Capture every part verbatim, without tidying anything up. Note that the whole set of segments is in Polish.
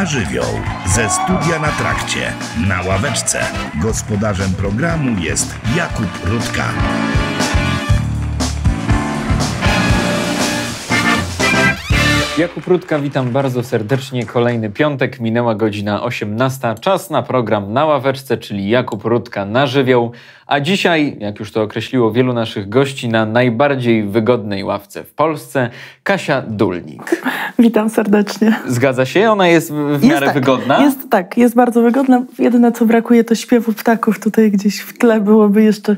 Na żywioł. Ze studia na trakcie. Na ławeczce. Gospodarzem programu jest Jakub Rutka. Jakub Rutka, witam bardzo serdecznie. Kolejny piątek, minęła godzina osiemnasta. Czas na program Na Ławeczce, czyli Jakub Rutka na żywioł. A dzisiaj, jak już to określiło wielu naszych gości, na najbardziej wygodnej ławce w Polsce, Kasia Dulnik. Witam serdecznie. Zgadza się? Ona jest w miarę jest tak, wygodna? Jest tak, jest bardzo wygodna. Jedyne, co brakuje, to śpiewu ptaków. Tutaj gdzieś w tle byłoby jeszcze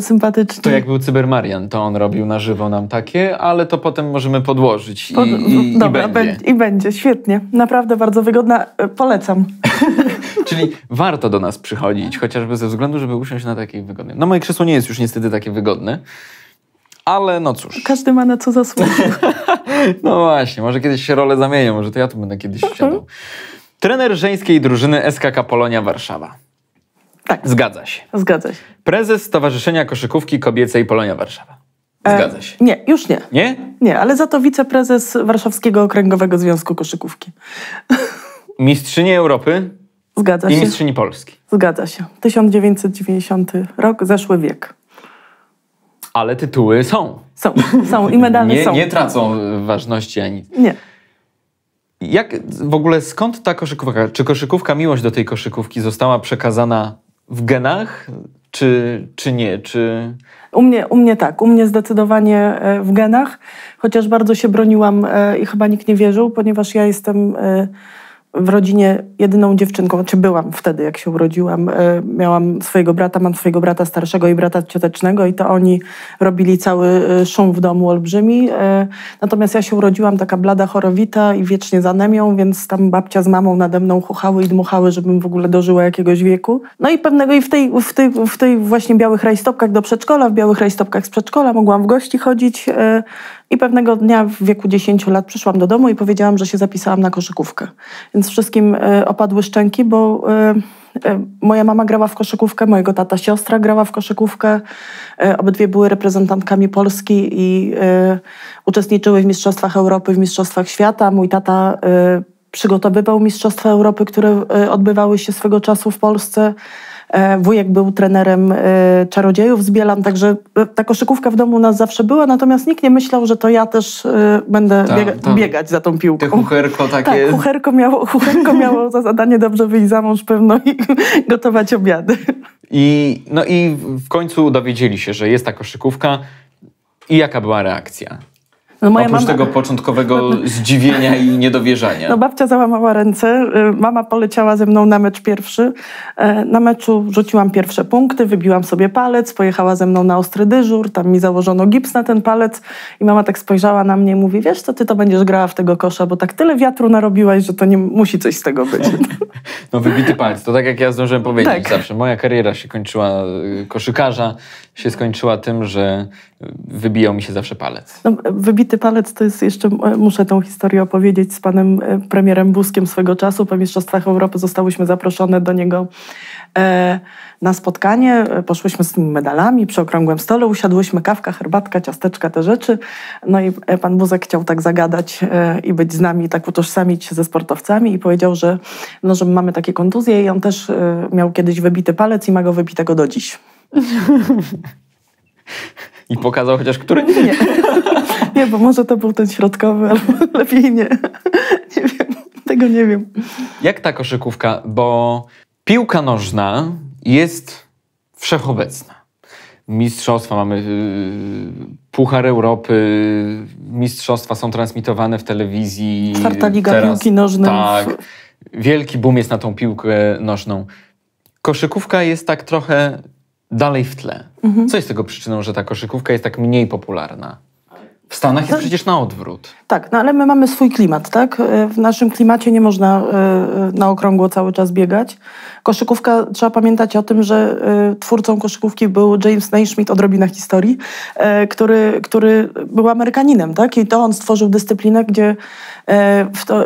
sympatycznie. To jak był Cybermarian, to on robił na żywo nam takie, ale to potem możemy podłożyć. Pod... i... I, Dobra, i, będzie. I będzie, świetnie. Naprawdę bardzo wygodna, polecam. Czyli warto do nas przychodzić, chociażby ze względu, żeby usiąść na takiej wygodnej. No moje krzesło nie jest już niestety takie wygodne, ale no cóż. Każdy ma na co zasłużyć. No właśnie, może kiedyś się role zamienią, może to ja tu będę kiedyś wsiadał. Trener żeńskiej drużyny S K K Polonia Warszawa. Tak. Zgadza się. Zgadza się. Prezes Stowarzyszenia Koszykówki Kobiecej Polonia Warszawa. Zgadza się. E, nie, już nie. Nie? Nie, ale za to wiceprezes Warszawskiego Okręgowego Związku Koszykówki. Mistrzyni Europy. Zgadza i się. I mistrzyni Polski. Zgadza się. tysiąc dziewięćset dziewięćdziesiąty rok, zeszły wiek. Ale tytuły są. Są, są i medale nie, są. Nie tracą ważności ani... Nie. Jak w ogóle, skąd ta koszykówka? Czy koszykówka, miłość do tej koszykówki została przekazana w genach? Czy, czy nie? Czy... U mnie, u mnie tak, u mnie zdecydowanie w genach, chociaż bardzo się broniłam i chyba nikt nie wierzył, ponieważ ja jestem w rodzinie jedyną dziewczynką, czy byłam wtedy, jak się urodziłam. Miałam swojego brata, mam swojego brata starszego i brata ciotecznego i to oni robili cały szum w domu olbrzymi. Natomiast ja się urodziłam taka blada, chorowita i wiecznie z anemią, więc tam babcia z mamą nade mną chuchały i dmuchały, żebym w ogóle dożyła jakiegoś wieku. No i pewnego i w tej, w tej, w tej właśnie białych rajstopkach do przedszkola, w białych rajstopkach z przedszkola mogłam w gości chodzić i pewnego dnia w wieku dziesięciu lat przyszłam do domu i powiedziałam, że się zapisałam na koszykówkę. Więc wszystkim opadły szczęki, bo moja mama grała w koszykówkę, mojego tata siostra grała w koszykówkę. Obydwie były reprezentantkami Polski i uczestniczyły w mistrzostwach Europy, w mistrzostwach świata. Mój tata przygotowywał mistrzostwa Europy, które odbywały się swego czasu w Polsce. Wujek był trenerem Czarodziejów z Bielan, także ta koszykówka w domu u nas zawsze była, natomiast nikt nie myślał, że to ja też będę tam, biega tam. biegać za tą piłką. Te chucherko takie... Tak, chucherko miało, chucherko miało za zadanie dobrze wyjść za mąż pewno i gotować obiady. I, no i w końcu dowiedzieli się, że jest ta koszykówka i jaka była reakcja? No moja Oprócz mama... tego początkowego zdziwienia i niedowierzania. No babcia załamała ręce, mama poleciała ze mną na mecz pierwszy. Na meczu rzuciłam pierwsze punkty, wybiłam sobie palec, pojechała ze mną na ostry dyżur, tam mi założono gips na ten palec i mama tak spojrzała na mnie i mówi, wiesz co, ty to będziesz grała w tego kosza, bo tak tyle wiatru narobiłaś, że to nie musi coś z tego być. No wybity palec, to tak jak ja zdążyłem powiedzieć tak. Zawsze. Moja kariera się kończyła, koszykarza się skończyła tym, że wybijał mi się zawsze palec. No, wybity palec to jest jeszcze, muszę tą historię opowiedzieć, z panem premierem Buzkiem swego czasu. Po mistrzostwach Europy zostałyśmy zaproszone do niego e, na spotkanie. Poszłyśmy z tymi medalami, przy okrągłym stole usiadłyśmy, kawka, herbatka, ciasteczka, te rzeczy. No i pan Buzek chciał tak zagadać e, i być z nami, tak utożsamić się ze sportowcami i powiedział, że, no, że mamy takie kontuzje i on też e, miał kiedyś wybity palec i ma go wybitego do dziś. I pokazał chociaż który? Nie. Nie, bo może to był ten środkowy, ale lepiej nie. Nie wiem, tego nie wiem. Jak ta koszykówka? Bo piłka nożna jest wszechobecna. Mistrzostwa mamy, Puchar Europy, mistrzostwa są transmitowane w telewizji. Czwarta liga teraz, piłki nożnej. Tak. Wielki boom jest na tą piłkę nożną. Koszykówka jest tak trochę... dalej w tle. Mhm. Co jest tego przyczyną, że ta koszykówka jest tak mniej popularna? W Stanach jest przecież na odwrót. Tak, no ale my mamy swój klimat, tak? W naszym klimacie nie można na okrągło cały czas biegać. Koszykówka, trzeba pamiętać o tym, że twórcą koszykówki był James Naismith, odrobina historii, który, który był Amerykaninem, tak? I to on stworzył dyscyplinę, gdzie w to,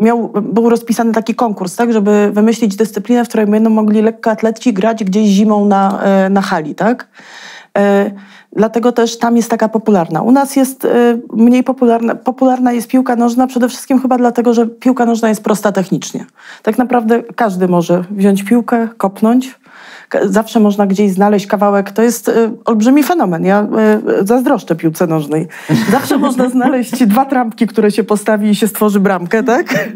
miał, był rozpisany taki konkurs, tak? Żeby wymyślić dyscyplinę, w której będą mogli lekkoatleci grać gdzieś zimą na, na hali, tak? Dlatego też tam jest taka popularna. U nas jest mniej popularna. Popularna jest piłka nożna przede wszystkim chyba dlatego, że piłka nożna jest prosta technicznie. Tak naprawdę każdy może wziąć piłkę, kopnąć. Zawsze można gdzieś znaleźć kawałek. To jest y, olbrzymi fenomen. Ja y, zazdroszczę piłce nożnej. Zawsze można znaleźć dwa trampki, które się postawi i się stworzy bramkę, tak?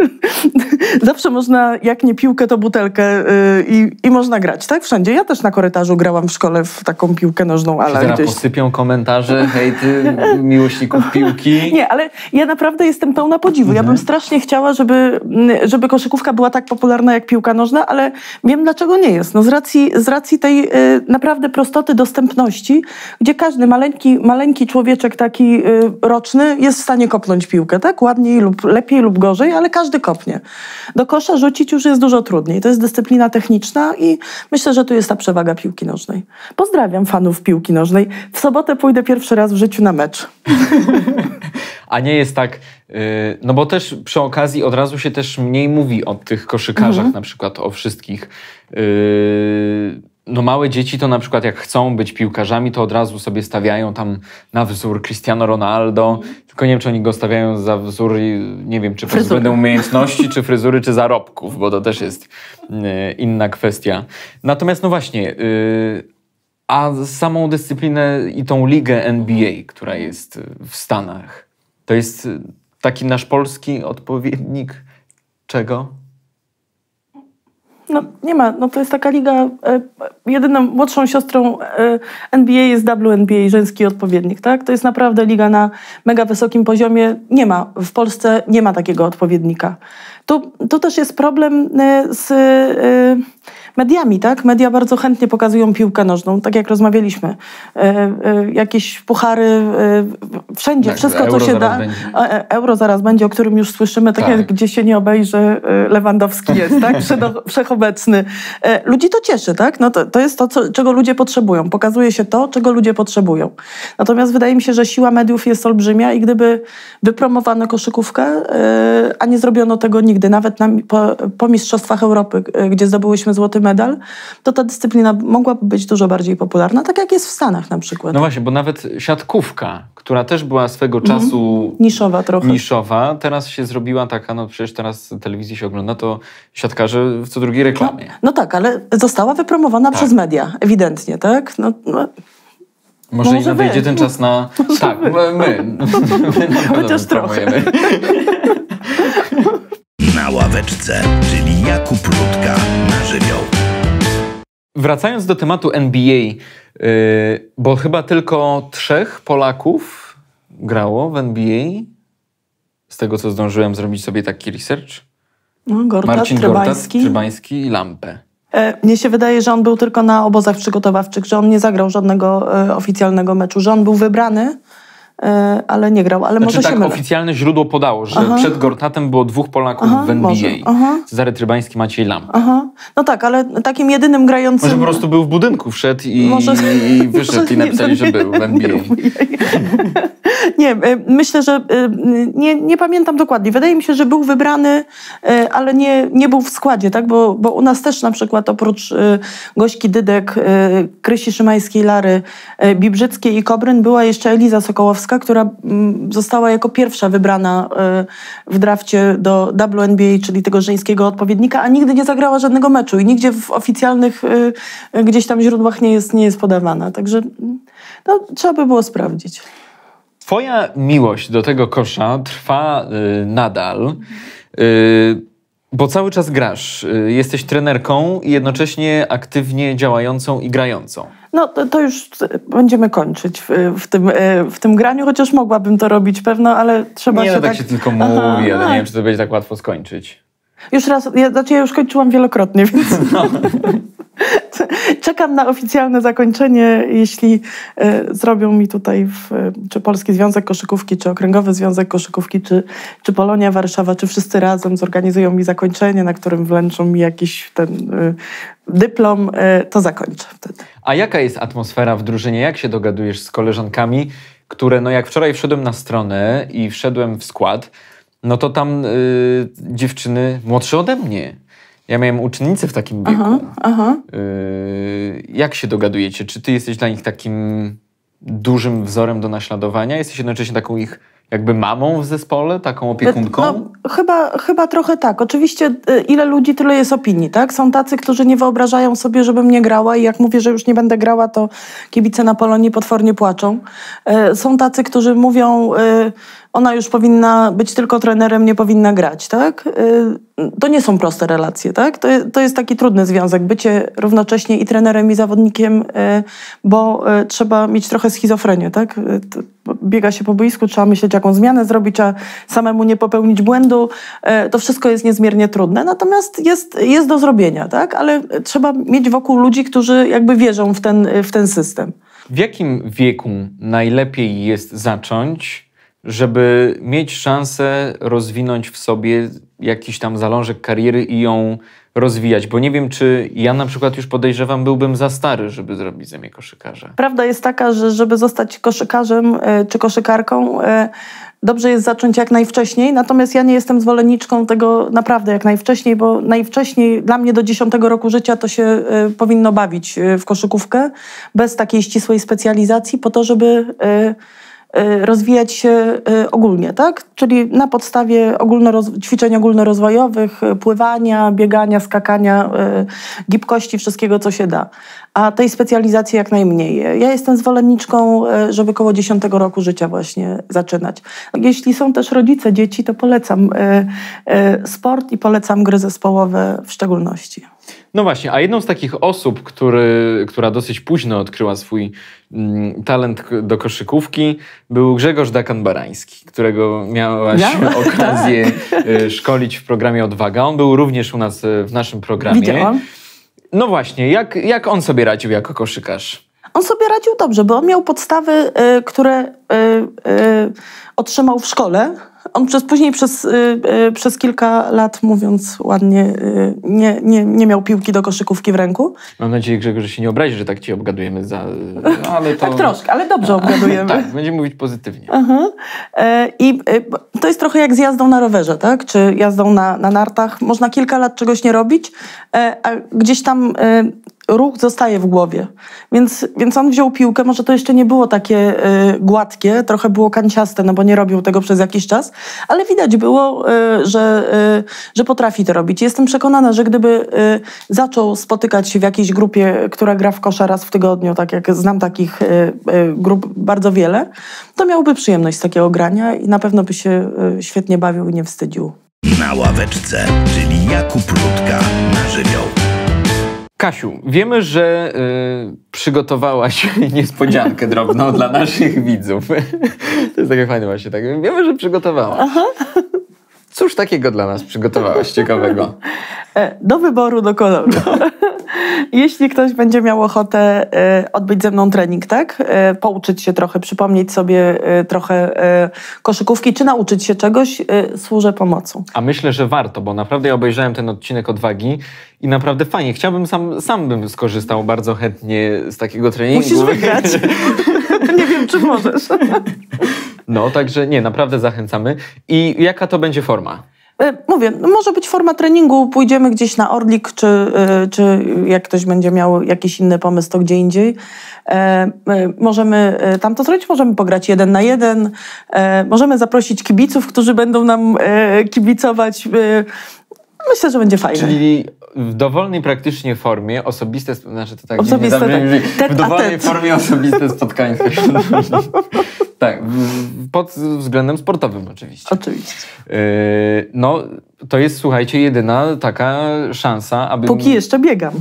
Zawsze można, jak nie piłkę, to butelkę y, i, i można grać, tak? Wszędzie. Ja też na korytarzu grałam w szkole w taką piłkę nożną, ale teraz gdzieś posypią komentarze, hejty miłośników piłki. Nie, ale ja naprawdę jestem pełna podziwu. Ja bym strasznie chciała, żeby, żeby koszykówka była tak popularna jak piłka nożna, ale wiem, dlaczego nie jest. No z racji Z racji tej y, naprawdę prostoty dostępności, gdzie każdy maleńki, maleńki człowieczek taki y, roczny jest w stanie kopnąć piłkę, tak? Ładniej lub lepiej lub gorzej, ale każdy kopnie. Do kosza rzucić już jest dużo trudniej. To jest dyscyplina techniczna i myślę, że tu jest ta przewaga piłki nożnej. Pozdrawiam fanów piłki nożnej. W sobotę pójdę pierwszy raz w życiu na mecz. A nie jest tak, no bo też przy okazji od razu się też mniej mówi o tych koszykarzach, mhm. na przykład o wszystkich. No małe dzieci to na przykład jak chcą być piłkarzami, to od razu sobie stawiają tam na wzór Cristiano Ronaldo. Tylko nie wiem, czy oni go stawiają za wzór, nie wiem, czy przez względem umiejętności, czy fryzury, czy zarobków, bo to też jest inna kwestia. Natomiast no właśnie, a samą dyscyplinę i tą ligę N B A, która jest w Stanach, to jest taki nasz polski odpowiednik czego? No nie ma, no to jest taka liga, y, jedyną młodszą siostrą y, N B A jest W N B A, żeński odpowiednik, tak? To jest naprawdę liga na mega wysokim poziomie. Nie ma, w Polsce nie ma takiego odpowiednika. Tu, tu też jest problem y, z y, mediami, tak? Media bardzo chętnie pokazują piłkę nożną, tak jak rozmawialiśmy. Y, y, jakieś puchary, y, wszędzie, tak, wszystko co się da. Będzie. Euro zaraz będzie, o którym już słyszymy, tak, tak. Jak gdzie się nie obejrzy, Lewandowski jest, tak? Wszechobecny. Obecny. Ludzi to cieszy, tak? No to, to jest to, co, czego ludzie potrzebują. Pokazuje się to, czego ludzie potrzebują. Natomiast wydaje mi się, że siła mediów jest olbrzymia i gdyby wypromowano koszykówkę, a nie zrobiono tego nigdy, nawet na, po, po Mistrzostwach Europy, gdzie zdobyłyśmy złoty medal, to ta dyscyplina mogłaby być dużo bardziej popularna, tak jak jest w Stanach na przykład. No właśnie, bo nawet siatkówka, która też była swego czasu mhm. niszowa trochę. Niszowa, teraz się zrobiła taka, no przecież teraz telewizji się ogląda, to siatkarze w co drugiej reklamie. No, no tak, ale została wypromowana tak. przez media, ewidentnie, tak? No, no. Może, no, może i nadejdzie wy. ten czas na... Może tak, wy. my. my Chociaż trochę. Na ławeczce, czyli Jakub Rutka, na żywioł. Wracając do tematu N B A, bo chyba tylko trzech Polaków grało w N B A, z tego co zdążyłem zrobić sobie taki research. No, Gortat, Marcin Gortat, Trybański i Lampę. E, mnie się wydaje, że on był tylko na obozach przygotowawczych, że on nie zagrał żadnego e, oficjalnego meczu, że on był wybrany, e, ale nie grał. Ale znaczy, może tak się oficjalne źródło podało, że aha. przed Gortatem było dwóch Polaków aha, w N B A. Cezary Trybański, Maciej Lam. Aha. No tak, ale takim jedynym grającym... Może po prostu był w budynku, wszedł i, może... i wyszedł i napisali, że był w N B A. Nie, myślę, że nie, nie pamiętam dokładnie. Wydaje mi się, że był wybrany, ale nie, nie był w składzie, tak? Bo, bo u nas też na przykład oprócz Gośki Dydek, Krysi Szymańskiej, Lary Bibrzyckiej i Kobryn była jeszcze Eliza Sokołowska, która została jako pierwsza wybrana w drafcie do W N B A, czyli tego żeńskiego odpowiednika, a nigdy nie zagrała żadnego meczu i nigdzie w oficjalnych gdzieś tam źródłach nie jest, nie jest podawana. Także no, trzeba by było sprawdzić. Twoja miłość do tego kosza trwa y, nadal, y, bo cały czas grasz. Y, jesteś trenerką i jednocześnie aktywnie działającą i grającą. No to, to już będziemy kończyć w, w, tym, w tym graniu, chociaż mogłabym to robić pewno, ale trzeba nie, się no, tak... Nie, tak się tylko aha, mówi, ale nie wiem, czy to będzie tak łatwo skończyć. Już raz, ja, znaczy ja już kończyłam wielokrotnie, więc... No. Czekam na oficjalne zakończenie, jeśli y, zrobią mi tutaj w, y, czy Polski Związek Koszykówki, czy Okręgowy Związek Koszykówki, czy, czy Polonia Warszawa, czy wszyscy razem zorganizują mi zakończenie, na którym wręczą mi jakiś ten y, dyplom, y, to zakończę wtedy. A jaka jest atmosfera w drużynie? Jak się dogadujesz z koleżankami, które, no jak wczoraj wszedłem na stronę i wszedłem w skład, no to tam y, dziewczyny młodsze ode mnie Ja miałem uczennice w takim wieku. Aha, aha. Yy, jak się dogadujecie? Czy ty jesteś dla nich takim dużym wzorem do naśladowania? Jesteś jednocześnie taką ich jakby mamą w zespole, taką opiekunką? No, chyba, chyba trochę tak. Oczywiście ile ludzi, tyle jest opinii, tak? Są tacy, którzy nie wyobrażają sobie, żebym nie grała i jak mówię, że już nie będę grała, to kibice na Polonii potwornie płaczą. Są tacy, którzy mówią, ona już powinna być tylko trenerem, nie powinna grać, tak? To nie są proste relacje, tak? To, to jest taki trudny związek, bycie równocześnie i trenerem, i zawodnikiem, bo trzeba mieć trochę schizofrenię, tak? Biega się po boisku, trzeba myśleć, jaką zmianę zrobić, a samemu nie popełnić błędu. To wszystko jest niezmiernie trudne, natomiast jest, jest do zrobienia, tak? Ale trzeba mieć wokół ludzi, którzy jakby wierzą w ten, w ten system. W jakim wieku najlepiej jest zacząć, żeby mieć szansę rozwinąć w sobie jakiś tam zalążek kariery i ją rozwijać? Bo nie wiem, czy ja na przykład już podejrzewam, byłbym za stary, żeby zrobić ze mnie koszykarza. Prawda jest taka, że żeby zostać koszykarzem czy koszykarką, dobrze jest zacząć jak najwcześniej, natomiast ja nie jestem zwolenniczką tego naprawdę jak najwcześniej, bo najwcześniej dla mnie do dziesiątego roku życia to się powinno bawić w koszykówkę, bez takiej ścisłej specjalizacji, po to, żeby rozwijać się ogólnie, tak? Czyli na podstawie ogólnoroz- ćwiczeń ogólnorozwojowych, pływania, biegania, skakania, gibkości, wszystkiego, co się da. A tej specjalizacji jak najmniej. Ja jestem zwolenniczką, żeby koło dziesiątego roku życia właśnie zaczynać. Jeśli są też rodzice dzieci, to polecam sport i polecam gry zespołowe w szczególności. No właśnie, a jedną z takich osób, który, która dosyć późno odkryła swój mm, talent do koszykówki, był Grzegorz Dakan-Barański, którego miałaś ja? okazję tak. szkolić w programie Odwaga. On był również u nas w naszym programie. Widziałam. No właśnie, jak, jak on sobie radził jako koszykarz? On sobie radził dobrze, bo on miał podstawy, y, które y, y, otrzymał w szkole. On przez, później przez, y, y, przez kilka lat, mówiąc ładnie, y, nie, nie, nie miał piłki do koszykówki w ręku. Mam nadzieję, Grzegorz, że się nie obrazi, że tak ci obgadujemy. Za, ale to... tak troszkę, ale dobrze obgadujemy. Tak, będziemy mówić pozytywnie. I y, y, y, to jest trochę jak z jazdą na rowerze, tak? Czy jazdą na, na nartach. Można kilka lat czegoś nie robić, y, a gdzieś tam... Y, ruch zostaje w głowie. Więc, więc on wziął piłkę, może to jeszcze nie było takie y, gładkie, trochę było kanciaste, no bo nie robił tego przez jakiś czas, ale widać było, y, że, y, że potrafi to robić. Jestem przekonana, że gdyby y, zaczął spotykać się w jakiejś grupie, która gra w kosza raz w tygodniu, tak jak znam takich y, y, grup bardzo wiele, to miałby przyjemność z takiego grania i na pewno by się y, świetnie bawił i nie wstydził. Na ławeczce, czyli Jakub Rutka, na żywioł. Kasiu, wiemy, że y, przygotowałaś niespodziankę drobną dla naszych widzów. To jest takie fajne właśnie. Tak. Wiemy, że przygotowałaś. Aha. Cóż takiego dla nas przygotowałaś ciekawego? Do wyboru, do koloru. Jeśli ktoś będzie miał ochotę odbyć ze mną trening, tak? Pouczyć się trochę, przypomnieć sobie trochę koszykówki, czy nauczyć się czegoś, służę pomocą. A myślę, że warto, bo naprawdę ja obejrzałem ten odcinek Odwagi i naprawdę fajnie. Chciałbym, sam, sam bym skorzystał bardzo chętnie z takiego treningu. Musisz wygrać. Nie wiem, czy możesz. No, także nie, naprawdę zachęcamy. I jaka to będzie forma? Mówię, może być forma treningu, pójdziemy gdzieś na Orlik, czy, czy jak ktoś będzie miał jakiś inny pomysł, to gdzie indziej. Możemy tam to zrobić, możemy pograć jeden na jeden, możemy zaprosić kibiców, którzy będą nam kibicować. Myślę, że będzie fajnie. Czyli w dowolnej praktycznie formie osobiste, znaczy to tak, osobiste, nie, nie, nie, tak. Tet, w dowolnej formie osobiste spotkanie. Tak, pod względem sportowym oczywiście. Oczywiście. Yy, no, to jest, słuchajcie, jedyna taka szansa, aby... Póki mi... jeszcze biegam.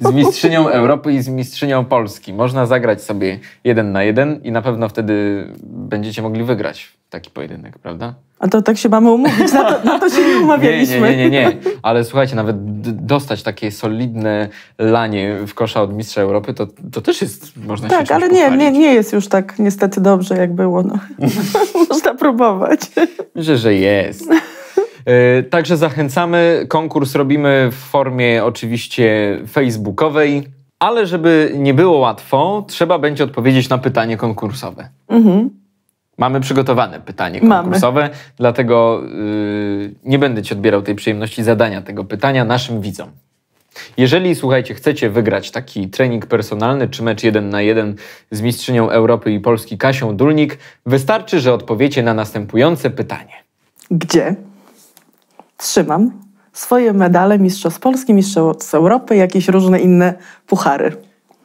Z mistrzynią Europy i z mistrzynią Polski. Można zagrać sobie jeden na jeden i na pewno wtedy będziecie mogli wygrać taki pojedynek, prawda? A to tak się mamy umówić, na to, na to się nie umawialiśmy. Nie, nie, nie, nie, nie. Ale słuchajcie, nawet dostać takie solidne lanie w kosza od mistrza Europy, to, to też jest, można tak, się tak, ale nie, nie, nie jest już tak niestety dobrze, jak było. No. Można próbować. Myślę, że jest. Także zachęcamy. Konkurs robimy w formie oczywiście facebookowej, ale żeby nie było łatwo, trzeba będzie odpowiedzieć na pytanie konkursowe. Mhm. Mamy przygotowane pytanie konkursowe, Mamy. dlatego yy, nie będę Ci odbierał tej przyjemności zadania tego pytania naszym widzom. Jeżeli, słuchajcie, chcecie wygrać taki trening personalny czy mecz jeden na jeden z mistrzynią Europy i Polski Kasią Dulnik, wystarczy, że odpowiecie na następujące pytanie. Gdzie trzymam swoje medale mistrzostw Polski, mistrzostw Europy, jakieś różne inne puchary?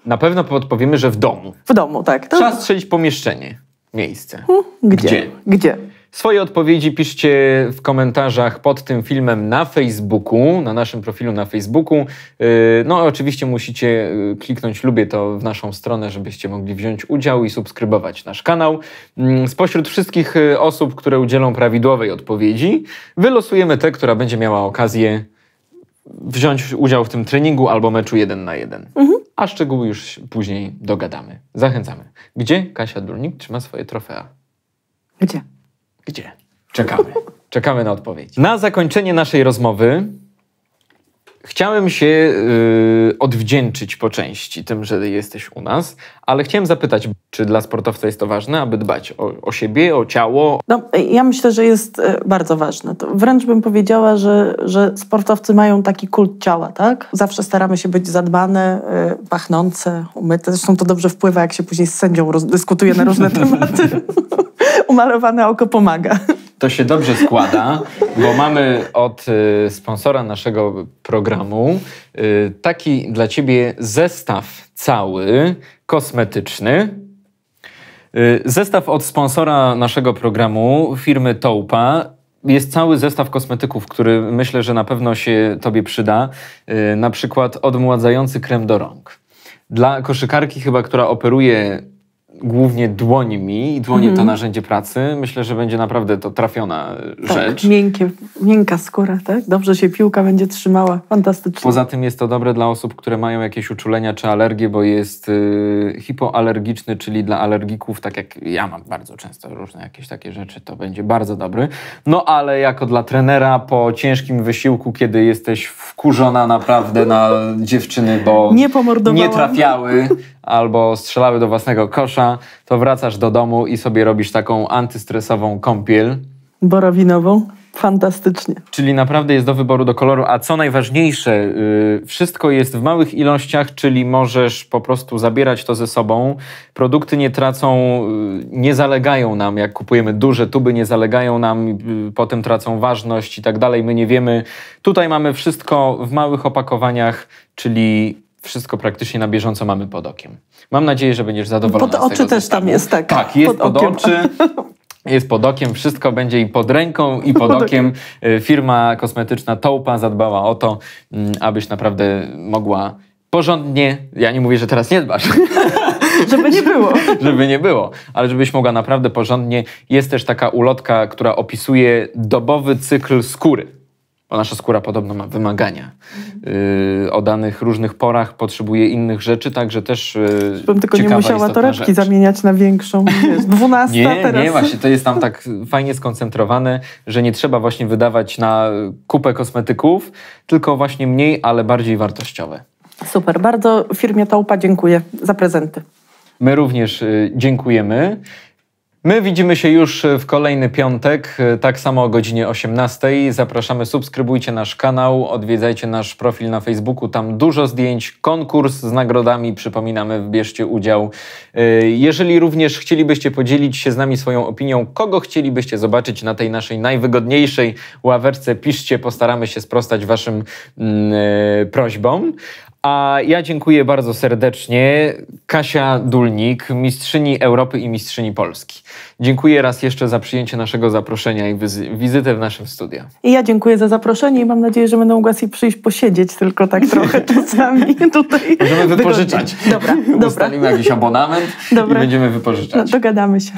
Na pewno podpowiemy, że w domu. W domu, tak. To... Trzeba strzelić pomieszczenie. Miejsce. Gdzie? Gdzie? Gdzie? Swoje odpowiedzi piszcie w komentarzach pod tym filmem na Facebooku, na naszym profilu na Facebooku. No oczywiście musicie kliknąć lubię to w naszą stronę, żebyście mogli wziąć udział i subskrybować nasz kanał. Spośród wszystkich osób, które udzielą prawidłowej odpowiedzi, wylosujemy tę, która będzie miała okazję wziąć udział w tym treningu albo meczu jeden na jeden. Mhm. A szczegóły już później dogadamy. Zachęcamy. Gdzie Kasia Dulnik trzyma swoje trofea? Gdzie? Gdzie? Czekamy. Czekamy na odpowiedź. Na zakończenie naszej rozmowy chciałem się yy, odwdzięczyć po części tym, że jesteś u nas, ale chciałem zapytać, czy dla sportowca jest to ważne, aby dbać o, o siebie, o ciało? No, ja myślę, że jest bardzo ważne. To wręcz bym powiedziała, że, że sportowcy mają taki kult ciała, tak? Zawsze staramy się być zadbane, pachnące, umyte. Zresztą to dobrze wpływa, jak się później z sędzią dyskutuje na różne tematy. Umalowane oko pomaga. To się dobrze składa, bo mamy od y, sponsora naszego programu y, taki dla Ciebie zestaw cały, kosmetyczny. Y, zestaw od sponsora naszego programu, firmy Tołpa. Jest cały zestaw kosmetyków, który myślę, że na pewno się Tobie przyda. Y, na przykład odmładzający krem do rąk. Dla koszykarki chyba, która operuje głównie dłońmi i dłonie mm. to narzędzie pracy. Myślę, że będzie naprawdę to trafiona tak, rzecz. Miękkie, miękka skóra, tak? Dobrze się piłka będzie trzymała. Fantastycznie. Poza tym jest to dobre dla osób, które mają jakieś uczulenia czy alergie, bo jest y, hipoalergiczny, czyli dla alergików, tak jak ja mam bardzo często różne jakieś takie rzeczy, to będzie bardzo dobry. No ale jako dla trenera po ciężkim wysiłku, kiedy jesteś wkurzona naprawdę na dziewczyny, bo nie, nie trafiały, albo strzelały do własnego kosza, to wracasz do domu i sobie robisz taką antystresową kąpiel. Borowinową. Fantastycznie. Czyli naprawdę jest do wyboru, do koloru. A co najważniejsze, yy, wszystko jest w małych ilościach, czyli możesz po prostu zabierać to ze sobą. Produkty nie tracą, yy, nie zalegają nam, jak kupujemy duże tuby, nie zalegają nam, yy, potem tracą ważność i tak dalej. My nie wiemy. Tutaj mamy wszystko w małych opakowaniach, czyli wszystko praktycznie na bieżąco mamy pod okiem. Mam nadzieję, że będziesz zadowolona. Pod oczy z tego też zestawu. Tam jest, tak. Tak, jest pod, pod oczy, jest pod okiem, wszystko będzie i pod ręką, i pod, pod okiem. okiem. Firma kosmetyczna Tołpa zadbała o to, abyś naprawdę mogła porządnie, ja nie mówię, że teraz nie dbasz. Żeby nie było. Żeby nie było, ale żebyś mogła naprawdę porządnie. Jest też taka ulotka, która opisuje dobowy cykl skóry. Bo nasza skóra podobno ma wymagania. Yy, o danych różnych porach potrzebuje innych rzeczy, także też yy, bym tylko nie musiała torebki rzecz. zamieniać na większą. Wiesz, dwunasta nie, teraz. Nie, właśnie, to jest tam tak fajnie skoncentrowane, że nie trzeba właśnie wydawać na kupę kosmetyków, tylko właśnie mniej, ale bardziej wartościowe. Super, bardzo firmie Tołpa dziękuję za prezenty. My również yy, dziękujemy. My widzimy się już w kolejny piątek, tak samo o godzinie osiemnastej. Zapraszamy, subskrybujcie nasz kanał, odwiedzajcie nasz profil na Facebooku, tam dużo zdjęć, konkurs z nagrodami, przypominamy, bierzcie udział. Jeżeli również chcielibyście podzielić się z nami swoją opinią, kogo chcielibyście zobaczyć na tej naszej najwygodniejszej ławeczce, piszcie, postaramy się sprostać Waszym yy, prośbom. A ja dziękuję bardzo serdecznie Kasia Dulnik, mistrzyni Europy i mistrzyni Polski. Dziękuję raz jeszcze za przyjęcie naszego zaproszenia i wizytę w naszym studiu. I ja dziękuję za zaproszenie i mam nadzieję, że będę mogła sobie przyjść posiedzieć tylko tak trochę czasami tutaj. Możemy wypożyczać. Dobra, dobra. Ustalimy jakiś abonament dobra. i będziemy wypożyczać. No, dogadamy się.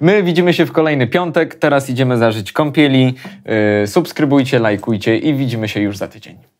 My widzimy się w kolejny piątek, teraz idziemy zażyć kąpieli. Yy, subskrybujcie, lajkujcie i widzimy się już za tydzień.